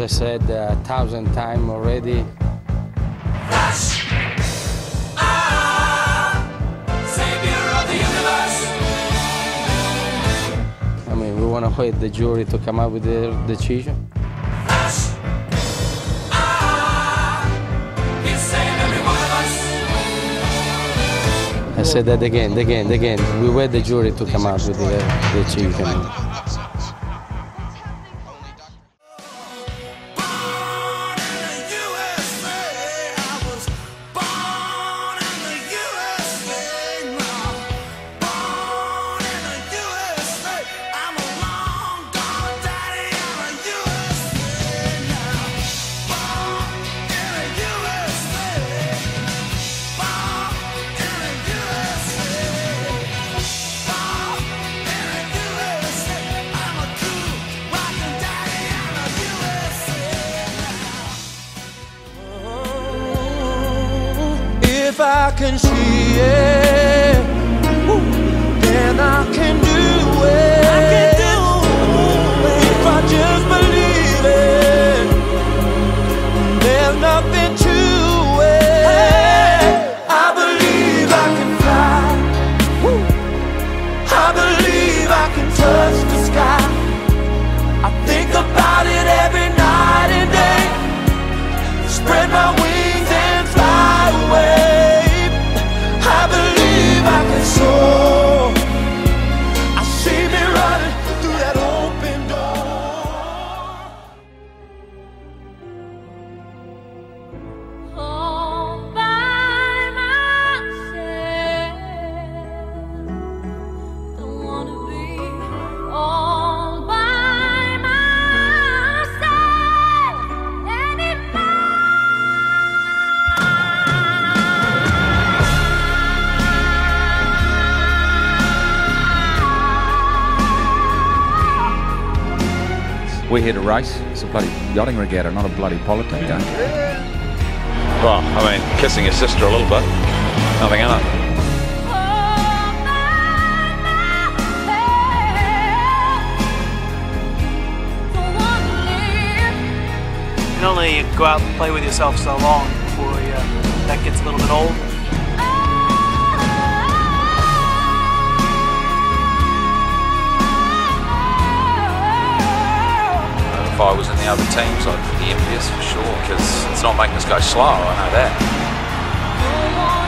As I said 1,000 times already. Flash! Savior of the universe! I mean, we want to wait the jury to come up with their decision. Flash! He saved every one of us! I said that again. We wait the jury to come up with their decision. If I can see it, then I can do it. If I just believe it, there's nothing to it. I believe I can fly. I believe I can touch the sky. I think about it every night and day. Spread my wings and fly away. We're here to race. It's a bloody yachting regatta, not a bloody politics game. Well, I mean, kissing your sister a little bit. Nothing in it. You know, you go out and play with yourself so long before that gets a little bit old. If I was in the other teams, I'd be envious for sure, because it's not making us go slow, I know that.